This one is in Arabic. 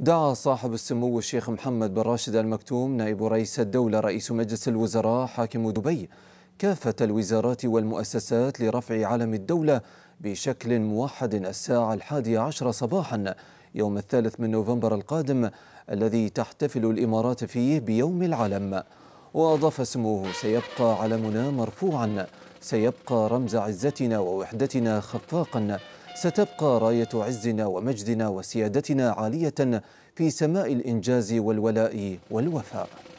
دعا صاحب السمو الشيخ محمد بن راشد المكتوم نائب رئيس الدولة رئيس مجلس الوزراء حاكم دبي كافة الوزارات والمؤسسات لرفع علم الدولة بشكل موحد الساعة 11 صباحا يوم 3 نوفمبر القادم الذي تحتفل الإمارات فيه بيوم العلم. وأضاف سموه: سيبقى علمنا مرفوعا، سيبقى رمز عزتنا ووحدتنا خفاقا، ستبقى راية عزنا ومجدنا وسيادتنا عالية في سماء الإنجاز والولاء والوفاء.